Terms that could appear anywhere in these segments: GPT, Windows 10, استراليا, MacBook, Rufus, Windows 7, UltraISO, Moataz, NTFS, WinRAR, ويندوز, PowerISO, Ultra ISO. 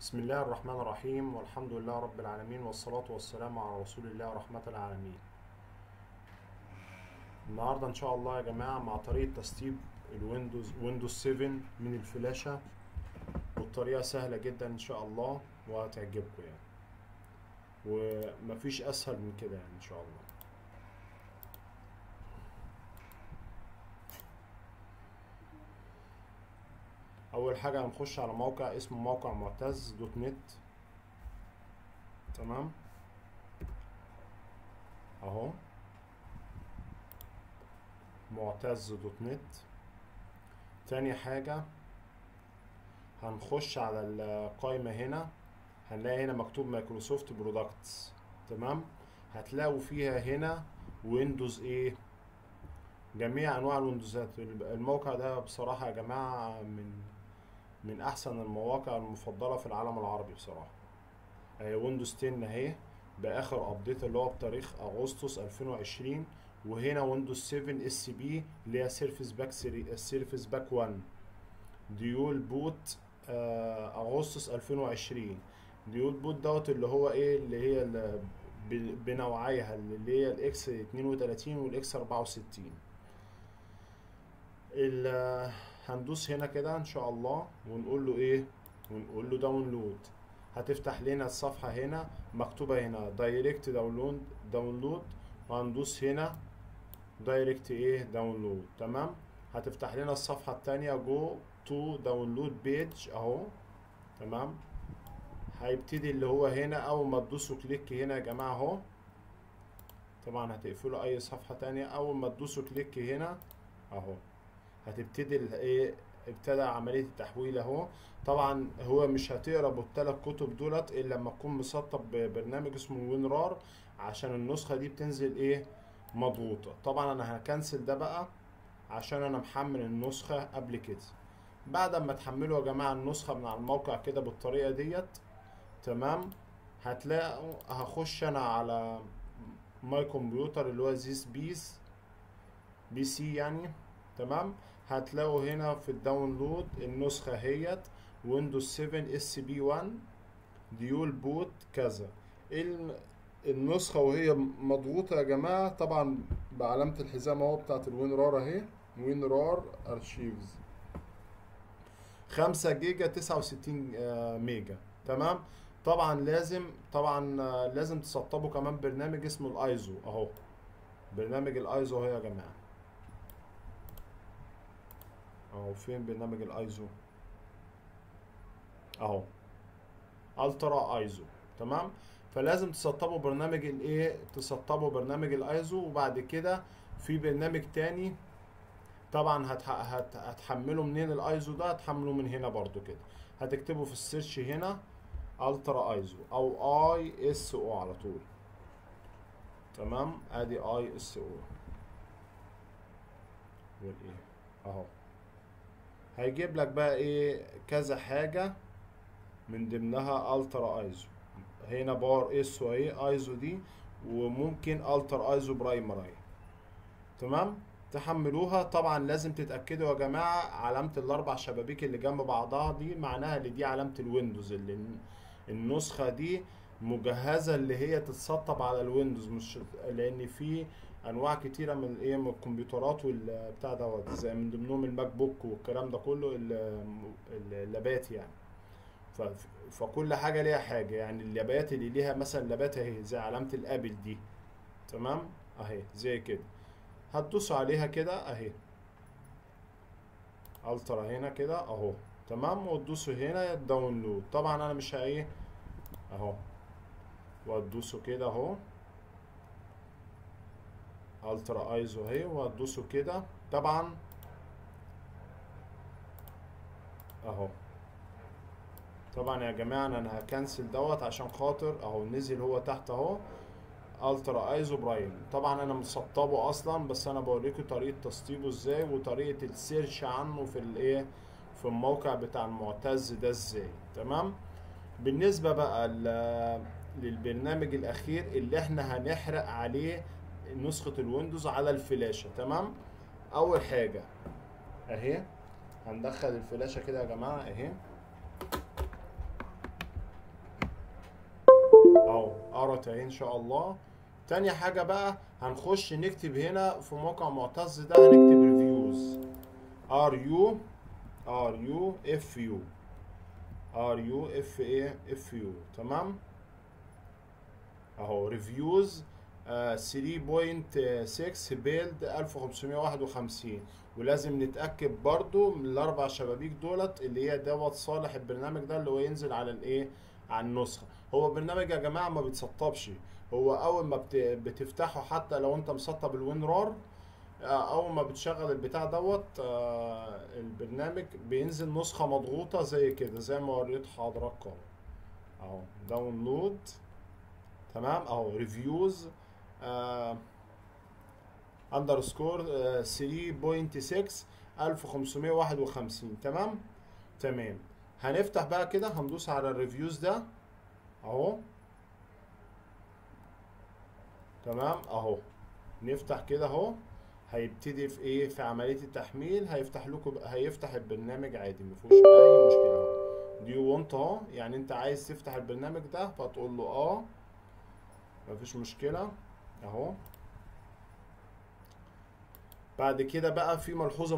بسم الله الرحمن الرحيم، والحمد لله رب العالمين، والصلاة والسلام على رسول الله رحمة العالمين. النهاردة ان شاء الله يا جماعة مع طريقة تسطيب ويندوز 7 من الفلاشة، والطريقة سهلة جدا ان شاء الله وهتعجبكم يعني، ومفيش اسهل من كده يعني ان شاء الله. اول حاجه هنخش على موقع اسمه موقع معتز دوت نت، تمام اهو معتز دوت نت. تاني حاجه هنخش على القائمه، هنا هنلاقي هنا مكتوب مايكروسوفت برودكتس، تمام. هتلاقوا فيها هنا ويندوز ايه، جميع انواع الويندوزات. الموقع ده بصراحه يا جماعه من احسن المواقع المفضله في العالم العربي بصراحه. ويندوز 10 اهي باخر ابديت اللي هو بتاريخ اغسطس 2020، وهنا ويندوز 7 اس بي اللي هي سيرفيس باك 1 ديول بوت اغسطس 2020. ديول بوت دوت اللي هو ايه، اللي هي بنوعيها اللي هي الاكس 32 والاكس 64. هندوس هنا كده ان شاء الله ونقول له ايه، ونقول له داونلود. هتفتح لنا الصفحه هنا مكتوبه هنا دايركت داونلود، وهندوس هنا دايركت ايه داونلود، تمام. هتفتح لنا الصفحه الثانيه جو تو داونلود بيج اهو، تمام. هيبتدي اللي هو هنا اول ما تدوسوا كليك هنا يا جماعه اهو، طبعا هتقفلوا اي صفحه تانية. اول ما تدوسوا كليك هنا اهو هتبتدي ايه، ابتدى عمليه التحويل اهو. طبعا هو مش هتقرب الثلاث كتب دولت الا لما تكون مسطب ببرنامج اسمه وينرار، عشان النسخه دي بتنزل ايه مضغوطه. طبعا انا هكنسل ده بقى عشان انا محمل النسخه قبل كده. بعد ما تحملوا يا جماعه النسخه من على الموقع كده بالطريقه ديت، تمام، هتلاقوا هخش انا على ماي كمبيوتر اللي هو زيس بيس بي سي يعني، تمام. هتلاقوا هنا في الداونلود النسخه هيت ويندوز 7 اس بي 1 ديول بوت كذا النسخه، وهي مضغوطه يا جماعه طبعا بعلامه الحزام اهو بتاعت الوينرار اهي، وينرار ارشيفز 5 جيجا 69 ميجا، تمام. طبعا لازم تسطبوا كمان برنامج اسمه الايزو اهو، برنامج الايزو اهو يا جماعه اهو. فين برنامج الايزو اهو، الترا ايزو، تمام. فلازم تسطبوا برنامج الايه، تسطبوا برنامج الايزو. وبعد كده في برنامج تاني طبعا هتحملوا منين الايزو ده، هتحملوا من هنا برضو كده، هتكتبوا في السيرش هنا الترا ايزو او اي اس او على طول، تمام. ادي اي اس او والايه اهو، هيجيب لك بقى ايه كذا حاجه من ضمنها الترا ايزو. هنا باور اس او ايه ايزو دي، وممكن الترا ايزو برايمر اهي، تمام. تحملوها. طبعا لازم تتاكدوا يا جماعه علامه الاربع شبابيك اللي جنب بعضها دي، معناها ان دي علامه الويندوز، اللي النسخه دي مجهزه اللي هي تتسطب على الويندوز، مش لان في انواع كتيره من ايه من الكمبيوترات والبتاع دوت، زي من ضمنهم الماك بوك والكلام ده كله اللابات يعني. فكل حاجه ليها حاجه يعني، اللابات اللي ليها مثلا لابات اهي زي علامه الابل دي، تمام اهي زي كده، هتدوسوا عليها كده اهي الترا هنا كده اهو، تمام. وتدوسوا هنا داونلود، طبعا انا مش ايه اهو، وهتدوسوا كده اهو الترا ايزو اهي، وهتدوسوا كده طبعا اهو. طبعا يا جماعه انا هكنسل دوت عشان خاطر اهو نزل هو تحت اهو الترا ايزو برايم. طبعا انا مسطبه اصلا، بس انا بوريكم طريقه تسطيبه ازاي، وطريقه السيرش عنه في الايه في الموقع بتاع المعتز ده ازاي، تمام. بالنسبه بقى للبرنامج الاخير اللي احنا هنحرق عليه نسخه الويندوز على الفلاشه، تمام. اول حاجه اهي هندخل الفلاشه كده يا جماعه اهي، اهو قرت اهي ان شاء الله. تاني حاجه بقى هنخش نكتب هنا في موقع معتز ده، هنكتب ريفيوز RUFU تمام اهو ريفيوز 3.6 بيلد 1551. ولازم نتاكد برضو من الاربع شبابيك دولت اللي هي دوت صالح البرنامج ده اللي هو ينزل على الايه، على النسخه. هو برنامج يا جماعه ما بيتسطبش، هو اول ما بتفتحه حتى لو انت مسطب الوين رار، اول ما بتشغل البتاع دوت البرنامج بينزل نسخه مضغوطه زي كده زي ما وريت حضراتكم اهو داونلود تمام اهو ريفيوز اندرسكور 3.6 1551 تمام. هنفتح بقى كده هندوس على الريفيوز ده اهو تمام اهو، نفتح كده اهو هيبتدي في ايه، في عمليه التحميل هيفتح لكم، هيفتح البرنامج عادي مفيهوش اي مشكله اهو. دي وانت اهو يعني انت عايز تفتح البرنامج ده فتقول له اه مفيش مشكله اهو. بعد كده بقى في ملحوظه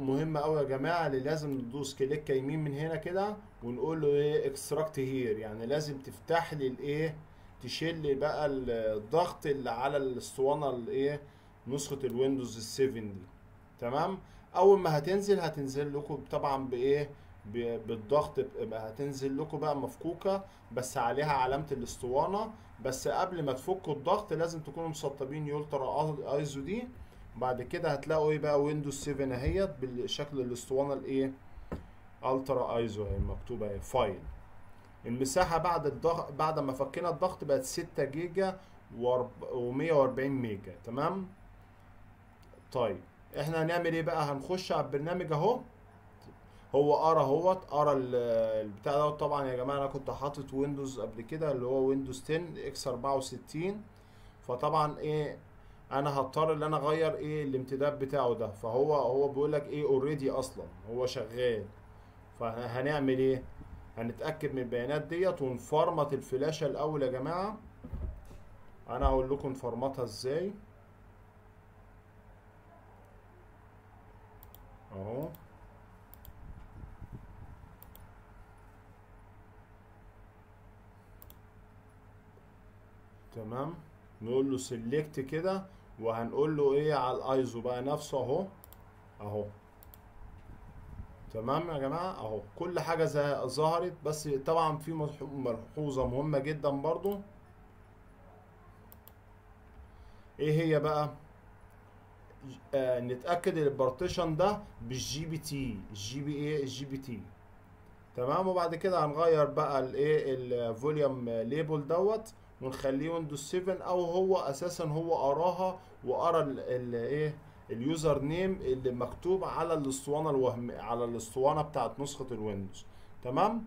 مهمه قوي يا جماعه اللي لازم ندوس كليكه يمين من هنا كده ونقول له ايه اكستراكت هير، يعني لازم تفتح لي الايه، تشيل بقى الضغط اللي على الاسطوانه الايه نسخه الويندوز 7 دي تمام. اول ما هتنزل هتنزل لكم طبعا بايه، بالضغط هتنزل لكم بقى مفكوكه بس عليها علامه الاسطوانه. بس قبل ما تفكوا الضغط لازم تكونوا مسطبين يولترا ايزو دي. بعد كده هتلاقوا ايه بقى ويندوز 7 اهيت بالشكل الاسطوانه الايه الترا ايزو اهي مكتوبه اهي فايل. المساحه بعد الضغط، بعد ما فكينا الضغط بقت 6 جيجا و140 ميجا تمام. طيب احنا هنعمل ايه بقى، هنخش على البرنامج اهو. هو قرا قرا البتاع دوت. طبعا يا جماعه انا كنت حاطط ويندوز قبل كده اللي هو ويندوز 10 اكس 64، فطبعا ايه انا هضطر ان انا اغير ايه الامتداد بتاعه ده. فهو بيقول لك ايه اوريدي اصلا هو شغال، فهنعمل ايه، هنتاكد من البيانات ديت ونفرمت الفلاشه الاول يا جماعه. انا هقول لكم نفرمتها ازاي اهو. تمام نقول له سيلكت كده وهنقول له ايه على الايزو بقى نفسه اهو تمام يا جماعه اهو. كل حاجه ظهرت. بس طبعا في ملحوظه مهمه جدا برضو ايه هي بقى، نتاكد ان البارتيشن ده بالجي بي تي الجي بي تي تمام. وبعد كده هنغير بقى الايه الفوليوم ليبل دوت ونخليه ويندوز 7 او هو اساسا هو قراها وقرا الايه اليوزر نيم اللي مكتوب على الاسطوانه على الاسطوانه بتاعت نسخه الويندوز تمام.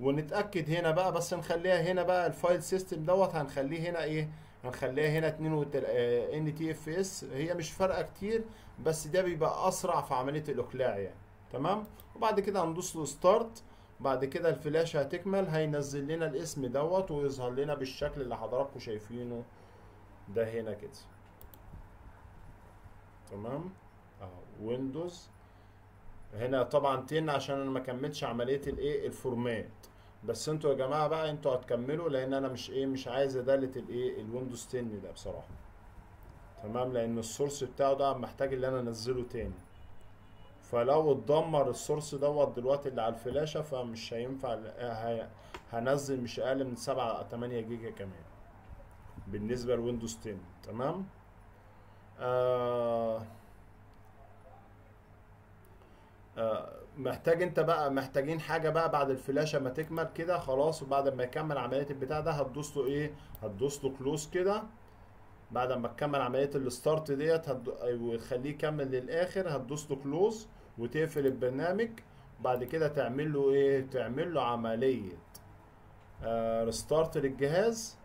ونتاكد هنا بقى، بس نخليها هنا بقى الفايل سيستم دوت هنخليه هنا ايه، هنخليها هنا 2 NTFS. هي مش فارقه كتير بس ده بيبقى اسرع في عمليه الاقلاع يعني تمام. وبعد كده هندوس له ستارت. بعد كده الفلاشه هتكمل هينزل لنا الاسم دوت ويظهر لنا بالشكل اللي حضراتكم شايفينه ده هنا كده تمام اهو ويندوز هنا طبعا 10 عشان انا ما كملتش عمليه الايه الفورمات. بس انتوا يا جماعه بقى انتوا هتكملوا لان انا مش ايه مش عايز ادلت الايه الويندوز 10 ده بصراحه تمام، لان السورس بتاعه ده محتاج ان انا انزله تاني. فلو اتدمر السورس دوت دلوقتي اللي على الفلاشه فمش هينفع، هنزل مش اقل من 7-8 جيجا كمان بالنسبه لويندوز 10 تمام. محتاج انت بقى، محتاجين حاجه بقى بعد الفلاشه ما تكمل كده خلاص. وبعد ما يكمل عمليه البتاع ده هتدوس له ايه، هتدوس له كلوز كده. بعد ما تكمل عمليه الستارت ديت وتخليه يكمل للاخر هتدوس له كلوز وتقفل البرنامج. بعد كده تعمل له ايه، تعمل له عمليه ريستارت للجهاز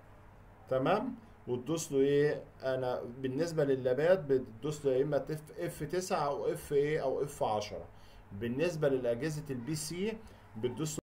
تمام. وتدوس له ايه، انا بالنسبه لللابات بتدوس له يا اما F9 او F10. بالنسبه لاجهزه البي سي بتدوس